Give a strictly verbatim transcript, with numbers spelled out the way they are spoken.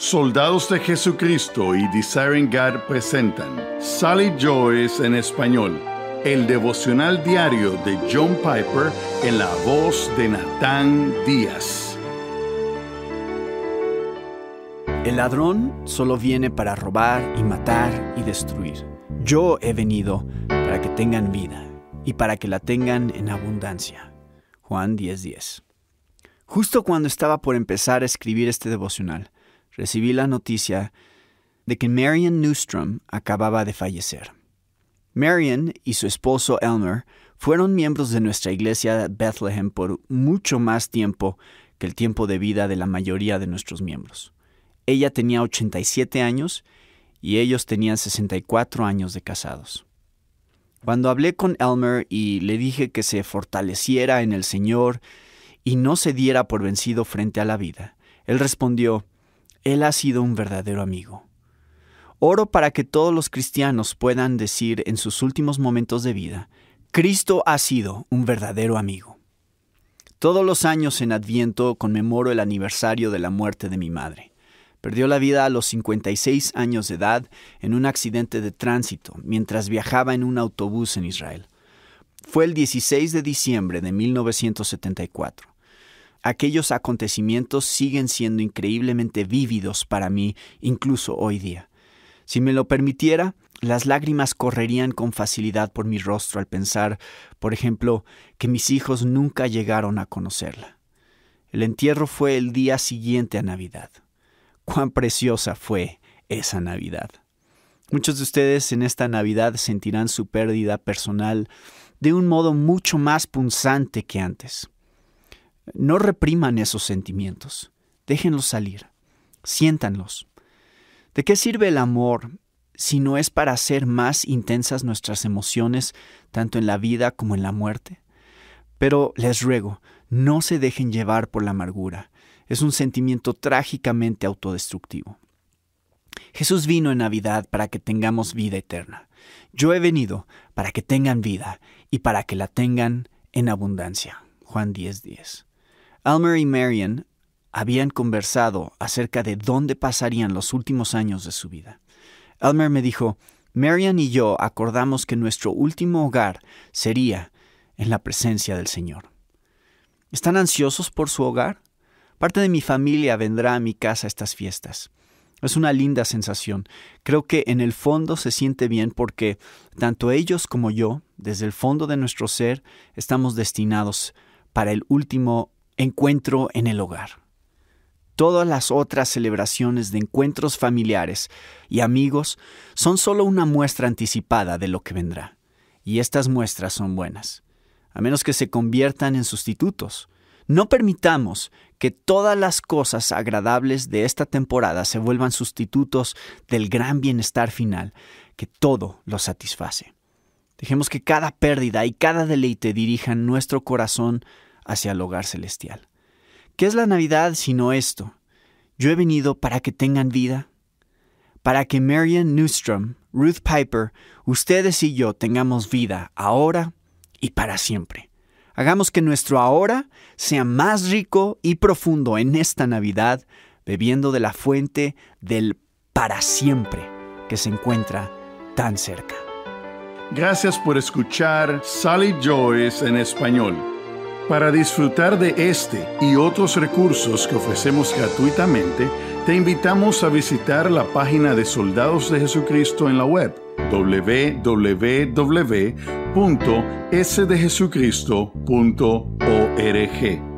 Soldados de Jesucristo y Desiring God presentan Sally Joyce en Español, el devocional diario de John Piper en la voz de Nathan Díaz. El ladrón solo viene para robar y matar y destruir. Yo he venido para que tengan vida y para que la tengan en abundancia. Juan diez diez. Justo cuando estaba por empezar a escribir este devocional, recibí la noticia de que Marion Newstrum acababa de fallecer. Marion y su esposo Elmer fueron miembros de nuestra iglesia Bethlehem por mucho más tiempo que el tiempo de vida de la mayoría de nuestros miembros. Ella tenía ochenta y siete años y ellos tenían sesenta y cuatro años de casados. Cuando hablé con Elmer y le dije que se fortaleciera en el Señor y no se diera por vencido frente a la vida, él respondió: Él ha sido un verdadero amigo. Oro para que todos los cristianos puedan decir en sus últimos momentos de vida: Cristo ha sido un verdadero amigo. Todos los años en Adviento conmemoro el aniversario de la muerte de mi madre. Perdió la vida a los cincuenta y seis años de edad en un accidente de tránsito mientras viajaba en un autobús en Israel. Fue el dieciséis de diciembre de mil novecientos setenta y cuatro. Aquellos acontecimientos siguen siendo increíblemente vívidos para mí, incluso hoy día. Si me lo permitiera, las lágrimas correrían con facilidad por mi rostro al pensar, por ejemplo, que mis hijos nunca llegaron a conocerla. El entierro fue el día siguiente a Navidad. ¡Cuán preciosa fue esa Navidad! Muchos de ustedes en esta Navidad sentirán su pérdida personal de un modo mucho más punzante que antes. No repriman esos sentimientos. Déjenlos salir. Siéntanlos. ¿De qué sirve el amor si no es para hacer más intensas nuestras emociones, tanto en la vida como en la muerte? Pero les ruego, no se dejen llevar por la amargura. Es un sentimiento trágicamente autodestructivo. Jesús vino en Navidad para que tengamos vida eterna. Yo he venido para que tengan vida y para que la tengan en abundancia. Juan diez diez. Elmer y Marion habían conversado acerca de dónde pasarían los últimos años de su vida. Elmer me dijo: Marion y yo acordamos que nuestro último hogar sería en la presencia del Señor. ¿Están ansiosos por su hogar? Parte de mi familia vendrá a mi casa a estas fiestas. Es una linda sensación. Creo que en el fondo se siente bien porque tanto ellos como yo, desde el fondo de nuestro ser, estamos destinados para el último encuentro en el hogar. Todas las otras celebraciones de encuentros familiares y amigos son solo una muestra anticipada de lo que vendrá. Y estas muestras son buenas, a menos que se conviertan en sustitutos. No permitamos que todas las cosas agradables de esta temporada se vuelvan sustitutos del gran bienestar final, que todo lo satisface. Dejemos que cada pérdida y cada deleite dirijan nuestro corazón hacia el hogar celestial. ¿Qué es la Navidad sino esto? Yo he venido para que tengan vida, para que Marion Newstrum, Ruth Piper, ustedes y yo tengamos vida ahora y para siempre. Hagamos que nuestro ahora sea más rico y profundo en esta Navidad, bebiendo de la fuente del para siempre que se encuentra tan cerca. Gracias por escuchar Solid Joys en Español. Para disfrutar de este y otros recursos que ofrecemos gratuitamente, te invitamos a visitar la página de Soldados de Jesucristo en la web doble u doble u doble u punto s de jesucristo punto org.